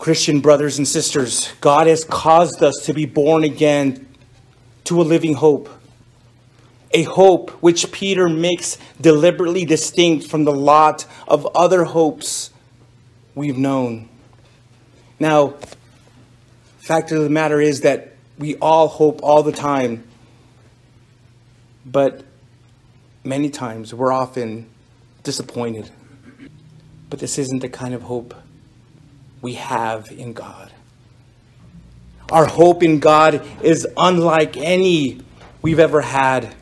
Christian brothers and sisters, God has caused us to be born again to a living hope. A hope which Peter makes deliberately distinct from the lot of other hopes we've known. Now, the fact of the matter is that we all hope all the time. But many times we're often disappointed. But this isn't the kind of hope we have in God. Our hope in God is unlike any we've ever had.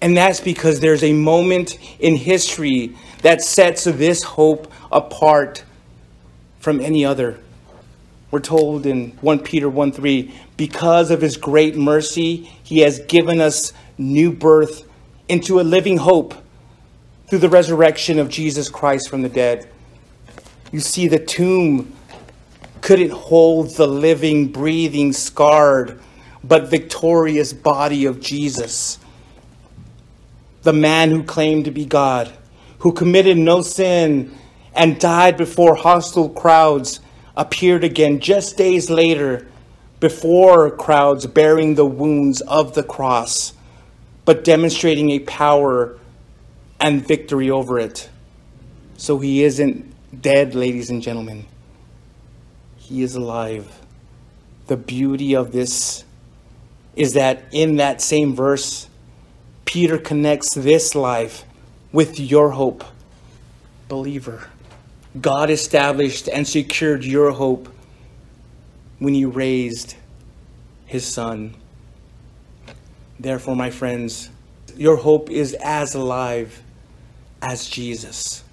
And that's because there's a moment in history that sets this hope apart from any other. We're told in 1 Peter 1:3, because of his great mercy, he has given us new birth into a living hope through the resurrection of Jesus Christ from the dead. You see, the tomb couldn't hold the living, breathing, scarred, but victorious body of Jesus. The man who claimed to be God, who committed no sin and died before hostile crowds, appeared again just days later before crowds bearing the wounds of the cross, but demonstrating a power and victory over it. So he isn't dead, ladies and gentlemen. He is alive. The beauty of this is that in that same verse, Peter connects this life with your hope. Believer, God established and secured your hope when he raised his son. Therefore, my friends, your hope is as alive as Jesus.